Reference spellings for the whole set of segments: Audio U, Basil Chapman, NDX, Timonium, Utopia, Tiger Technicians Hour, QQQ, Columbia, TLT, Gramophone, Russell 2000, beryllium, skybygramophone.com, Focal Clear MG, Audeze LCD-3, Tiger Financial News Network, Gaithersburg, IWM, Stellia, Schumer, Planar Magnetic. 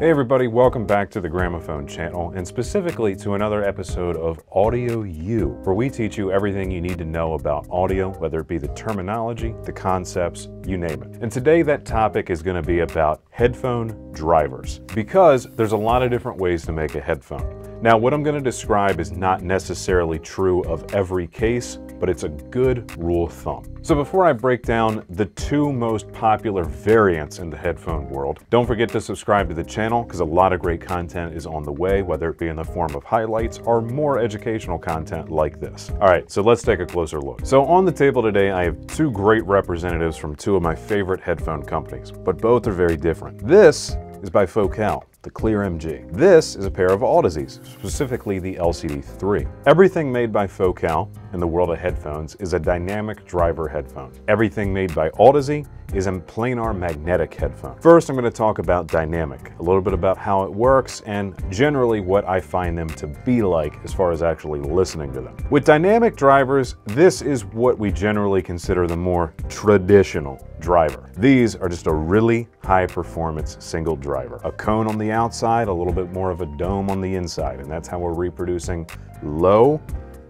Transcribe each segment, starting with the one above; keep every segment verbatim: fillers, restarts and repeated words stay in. Hey everybody, welcome back to the Gramophone channel, and specifically to another episode of Audio U, where we teach you everything you need to know about audio, whether it be the terminology, the concepts, you name it. And today that topic is going to be about headphone drivers, because there's a lot of different ways to make a headphone. Now, what I'm going to describe is not necessarily true of every case, but it's a good rule of thumb. So before I break down the two most popular variants in the headphone world, don't forget to subscribe to the channel, because a lot of great content is on the way, whether it be in the form of highlights or more educational content like this. All right, so let's take a closer look. So on the table today, I have two great representatives from two of my favorite headphone companies, but both are very different. This is by Focal, the Clear M G. This is a pair of Audezes, specifically the L C D three. Everything made by Focal in the world of headphones is a dynamic driver headphone. Everything made by Audeze is a planar magnetic headphone. First, I'm going to talk about dynamic, a little bit about how it works, and generally what I find them to be like as far as actually listening to them. With dynamic drivers, this is what we generally consider the more traditional driver. These are just a really high performance single driver. A cone on the outside, a little bit more of a dome on the inside, and that's how we're reproducing low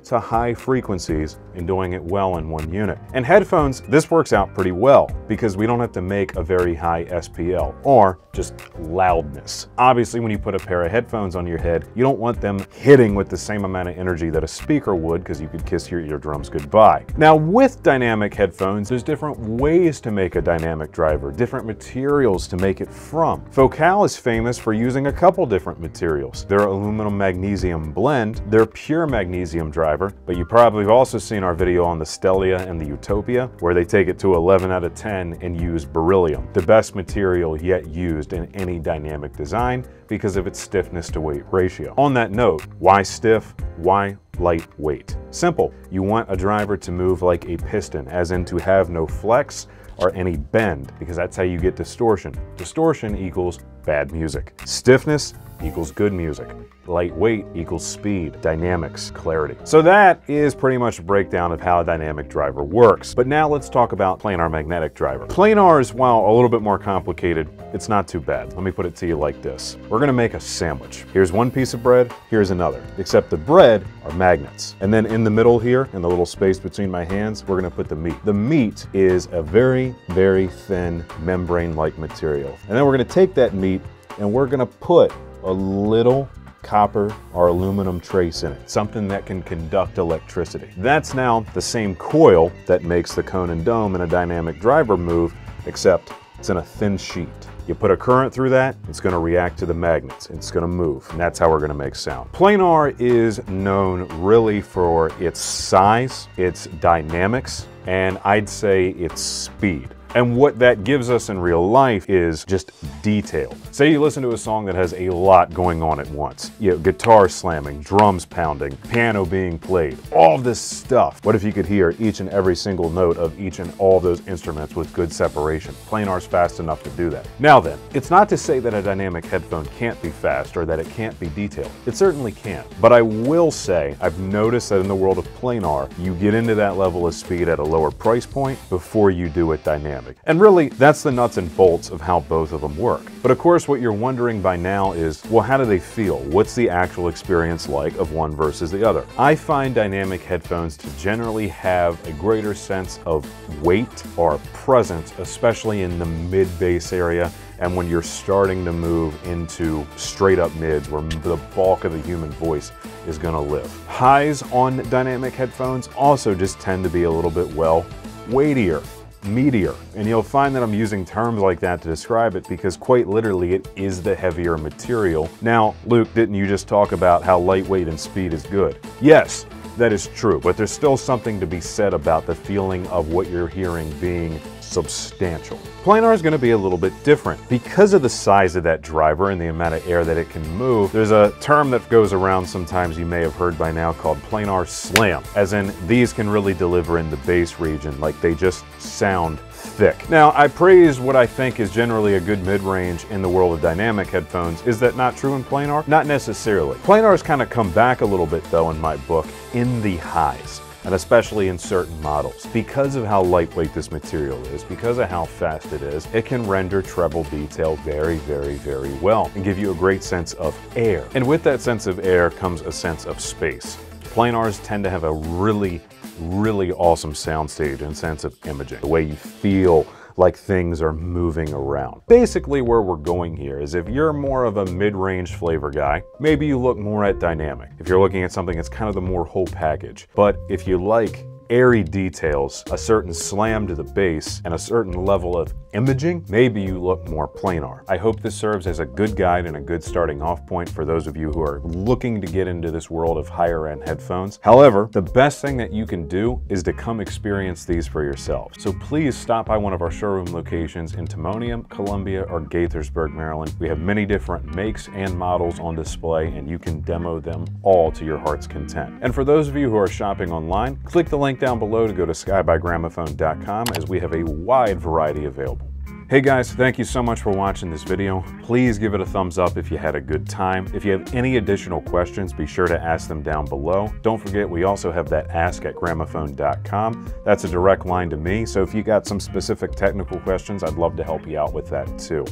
to high frequencies and doing it well in one unit. And headphones, this works out pretty well because we don't have to make a very high S P L or just loudness. Obviously, when you put a pair of headphones on your head, you don't want them hitting with the same amount of energy that a speaker would, because you could kiss your eardrums goodbye. Now, with dynamic headphones, there's different ways to make a dynamic driver, different materials to make it from. Focal is famous for using a couple different materials. Their aluminum magnesium blend, their pure magnesium driver, but you probably have also seen our video on the Stellia and the Utopia, where they take it to eleven out of ten and use beryllium, the best material yet used in any dynamic design because of its stiffness to weight ratio. On that note, why stiff? Why lightweight? Simple. You want a driver to move like a piston, as in to have no flex or any bend, because that's how you get distortion. Distortion equals bad music. Stiffness equals good music. Lightweight equals speed, dynamics, clarity. So that is pretty much a breakdown of how a dynamic driver works. But now let's talk about planar magnetic driver. Planars, while a little bit more complicated, it's not too bad. Let me put it to you like this. We're gonna make a sandwich. Here's one piece of bread, here's another, except the bread are magnets. And then in the middle here, in the little space between my hands, we're gonna put the meat. The meat is a very, very thin membrane-like material. And then we're gonna take that meat and we're gonna put a little copper or aluminum trace in it, something that can conduct electricity. That's now the same coil that makes the cone and dome in a dynamic driver move, except it's in a thin sheet. You put a current through that, it's going to react to the magnets, it's going to move, and that's how we're going to make sound. Planar is known really for its size, its dynamics, and I'd say its speed. And what that gives us in real life is just detail. Say you listen to a song that has a lot going on at once. You know, guitar slamming, drums pounding, piano being played, all this stuff. What if you could hear each and every single note of each and all those instruments with good separation? Planar's fast enough to do that. Now then, it's not to say that a dynamic headphone can't be fast or that it can't be detailed. It certainly can. But I will say, I've noticed that in the world of planar, you get into that level of speed at a lower price point before you do it dynamic. And really, that's the nuts and bolts of how both of them work. But of course, what you're wondering by now is, well, how do they feel? What's the actual experience like of one versus the other? I find dynamic headphones to generally have a greater sense of weight or presence, especially in the mid-bass area, and when you're starting to move into straight up mids where the bulk of the human voice is gonna live. Highs on dynamic headphones also just tend to be a little bit, well, weightier. Meatier, and you'll find that I'm using terms like that to describe it because quite literally it is the heavier material. Now, Luke, didn't you just talk about how lightweight and speed is good? Yes, that is true, but there's still something to be said about the feeling of what you're hearing being substantial. Planar is going to be a little bit different. Because of the size of that driver and the amount of air that it can move, there's a term that goes around sometimes you may have heard by now called planar slam, as in these can really deliver in the bass region, like they just sound thick. Now, I praise what I think is generally a good mid-range in the world of dynamic headphones. Is that not true in planar? Not necessarily. Planar's kind of come back a little bit though in my book in the highs. and especially in certain models. Because of how lightweight this material is, because of how fast it is, it can render treble detail very, very, very well and give you a great sense of air. And with that sense of air comes a sense of space. Planars tend to have a really, really awesome soundstage and sense of imaging. The way you feel like things are moving around. Basically where we're going here is if you're more of a mid-range flavor guy, maybe you look more at dynamic. If you're looking at something, it's kind of the more whole package. But if you like airy details, a certain slam to the bass, and a certain level of imaging, maybe you look more planar. I hope this serves as a good guide and a good starting off point for those of you who are looking to get into this world of higher end headphones. However, the best thing that you can do is to come experience these for yourself. So please stop by one of our showroom locations in Timonium, Columbia, or Gaithersburg, Maryland. We have many different makes and models on display, and you can demo them all to your heart's content. And for those of you who are shopping online, click the link down below to go to sky by gramophone dot com, as we have a wide variety available. Hey guys, thank you so much for watching this video. Please give it a thumbs up if you had a good time. If you have any additional questions, be sure to ask them down below. Don't forget, we also have that ask at gramophone dot com. That's a direct line to me, so if you got some specific technical questions, I'd love to help you out with that too.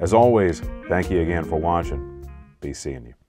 As always, thank you again for watching. Be seeing you.